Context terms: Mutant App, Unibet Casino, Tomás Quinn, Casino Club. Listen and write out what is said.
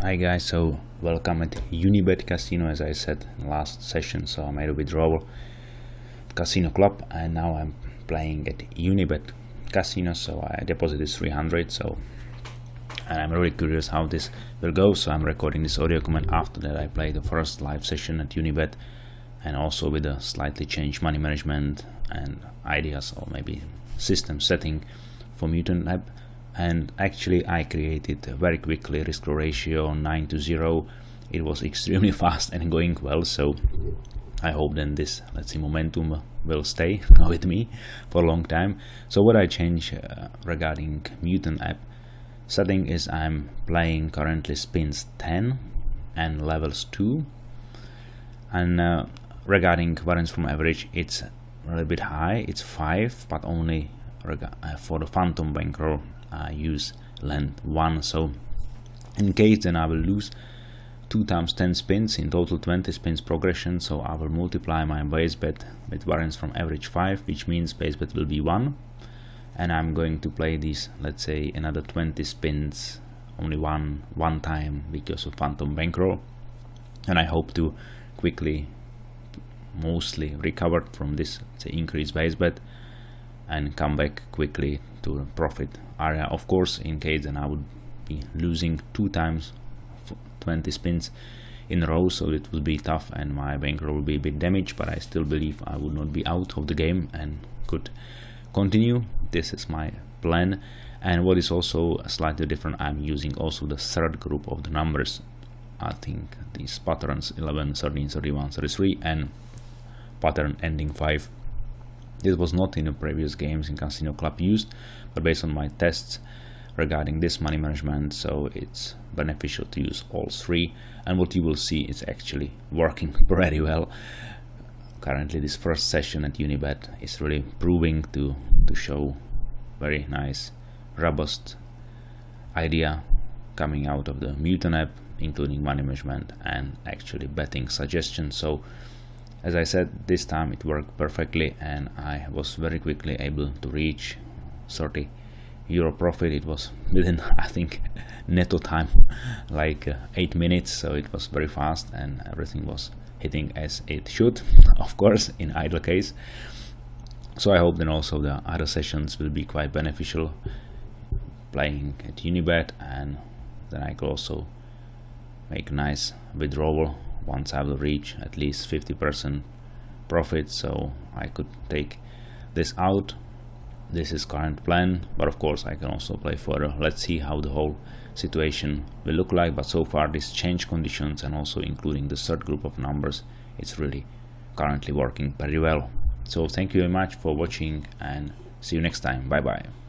Hi guys, so welcome at Unibet Casino. As I said in last session, so I made a withdrawal at Casino Club and now I'm playing at Unibet Casino. So I deposited 300, so, and I'm really curious how this will go, so I'm recording this audio comment after that I play the first live session at Unibet, and also with a slightly changed money management and ideas or maybe system setting for Mutant App. And actually I created very quickly risk ratio 9 to 0. It was extremely fast and going well, so I hope then this, let's see, momentum will stay with me for a long time. So what I change regarding Mutant App setting is I'm playing currently spins 10 and levels 2, and regarding variance from average, it's a little bit high, it's 5, but only for the phantom bankroll I use length 1. So in case then I will lose 2 times 10 spins, in total 20 spins progression, so I will multiply my base bet with variance from average 5, which means base bet will be 1, and I'm going to play these, let's say, another 20 spins, only one time because of phantom bankroll, and I hope to quickly mostly recover from this, say, increased base bet and come back quickly to profit area. Of course, in case then I would be losing 2 times 20 spins in a row, so it would be tough and my bankroll will be a bit damaged, but I still believe I would not be out of the game and could continue. This is my plan. And what is also slightly different, I'm using also the third group of the numbers. I think these patterns 11, 13, 31, 33 and pattern ending 5. This was not in the previous games in Casino Club used, but based on my tests regarding this money management, so it's beneficial to use all 3, and what you will see is actually working pretty well. Currently this first session at Unibet is really proving to show very nice robust idea coming out of the Mutant App, including money management and actually betting suggestions. So as I said, this time it worked perfectly and I was very quickly able to reach €30 profit. It was within, I think, netto time like 8 minutes, so it was very fast and everything was hitting as it should, of course, in idle case. So I hope then also the other sessions will be quite beneficial playing at Unibet, and then I could also make nice withdrawal once I will reach at least 50% profit, so I could take this out. This is current plan, but of course I can also play further. Let's see how the whole situation will look like, but so far this change conditions and also including the third group of numbers, it's really currently working pretty well. So thank you very much for watching and see you next time. Bye bye.